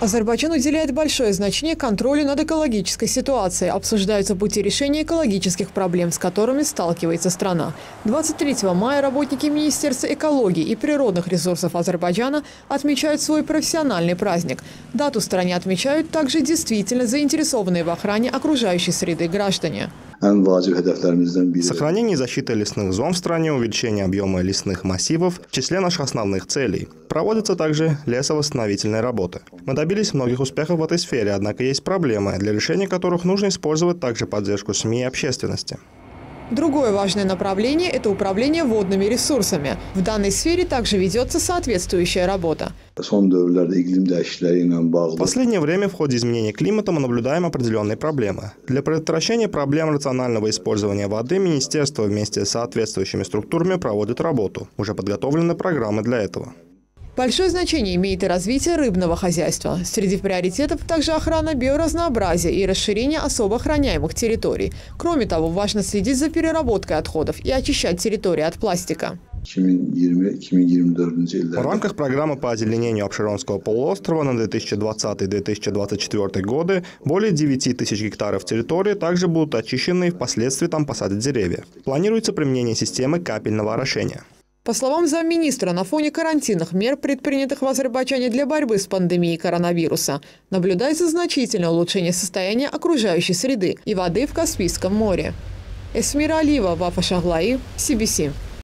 Азербайджан уделяет большое значение контролю над экологической ситуацией. Обсуждаются пути решения экологических проблем, с которыми сталкивается страна. 23 мая работники Министерства экологии и природных ресурсов Азербайджана отмечают свой профессиональный праздник. Дату в стране отмечают также действительно заинтересованные в охране окружающей среды граждане. Сохранение и защита лесных зон в стране, увеличение объема лесных массивов в числе наших основных целей. Проводятся также лесовосстановительные работы. Мы добились многих успехов в этой сфере, однако есть проблемы, для решения которых нужно использовать также поддержку СМИ и общественности. Другое важное направление – это управление водными ресурсами. В данной сфере также ведется соответствующая работа. В последнее время в ходе изменения климата мы наблюдаем определенные проблемы. Для предотвращения проблем рационального использования воды министерство вместе с соответствующими структурами проводит работу. Уже подготовлены программы для этого. Большое значение имеет и развитие рыбного хозяйства. Среди приоритетов также охрана биоразнообразия и расширение особо охраняемых территорий. Кроме того, важно следить за переработкой отходов и очищать территории от пластика. В рамках программы по озеленению Апшеронского полуострова на 2020-2024 годы более 9000 гектаров территории также будут очищены и впоследствии там посадят деревья. Планируется применение системы капельного орошения. По словам замминистра, на фоне карантинных мер, предпринятых в Азербайджане для борьбы с пандемией коронавируса, наблюдается значительное улучшение состояния окружающей среды и воды в Каспийском море. Эсмира Олива, Вафа Шаглаи, Сибиси.